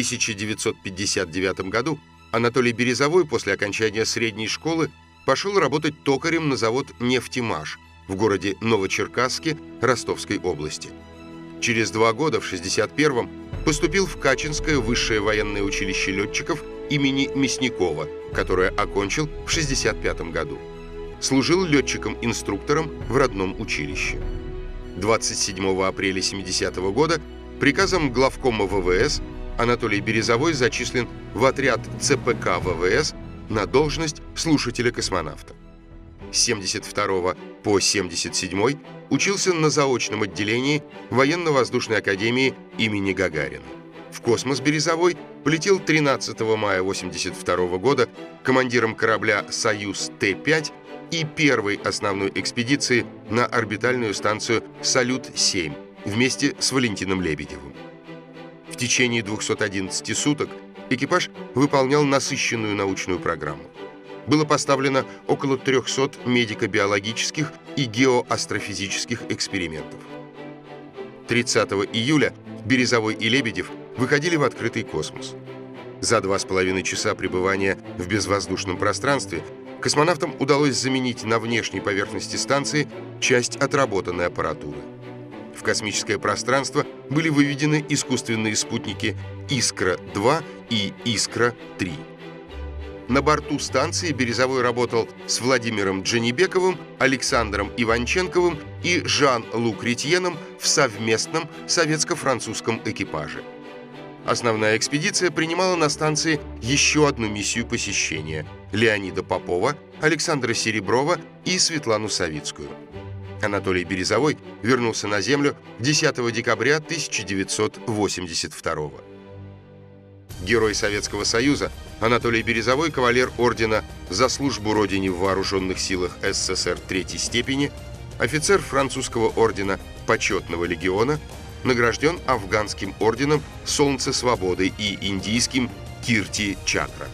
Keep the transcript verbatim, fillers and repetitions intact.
тысяча девятьсот пятьдесят девятом году Анатолий Березовой после окончания средней школы пошел работать токарем на завод «Нефтемаш» в городе Новочеркасске Ростовской области. Через два года, в шестьдесят первом, поступил в Качинское высшее военное училище летчиков имени Мясникова, которое окончил в шестьдесят пятом году. Служил летчиком-инструктором в родном училище. двадцать седьмого апреля семидесятого года приказом главкома ВВС Анатолий Березовой зачислен в отряд ЦПК ВВС на должность слушателя-космонавта. С семьдесят второго по семьдесят седьмой учился на заочном отделении Военно-воздушной академии имени Гагарина. В космос Березовой полетел тринадцатого мая тысяча девятьсот восемьдесят второго года командиром корабля «Союз Т пять» и первой основной экспедиции на орбитальную станцию «Салют семь» вместе с Валентином Лебедевым. В течение двухсот одиннадцати суток экипаж выполнял насыщенную научную программу. Было поставлено около трёхсот медико-биологических и геоастрофизических экспериментов. тридцатого июля Березовой и Лебедев выходили в открытый космос. За два с половиной часа пребывания в безвоздушном пространстве космонавтам удалось заменить на внешней поверхности станции часть отработанной аппаратуры. В космическое пространство были выведены искусственные спутники «Искра два» и «Искра три». На борту станции Березовой работал с Владимиром Джанибековым, Александром Иванченковым и Жан-Люк Кретьеном в совместном советско-французском экипаже. Основная экспедиция принимала на станции еще одну миссию посещения – Леонида Попова, Александра Сереброва и Светлану Савицкую. Анатолий Березовой вернулся на Землю десятого декабря тысяча девятьсот восемьдесят второго. Герой Советского Союза Анатолий Березовой, кавалер ордена «За службу Родине в Вооруженных силах СССР третьей степени», офицер французского ордена «Почетного легиона», награжден афганским орденом «Солнце свободы» и индийским «Кирти-чакра».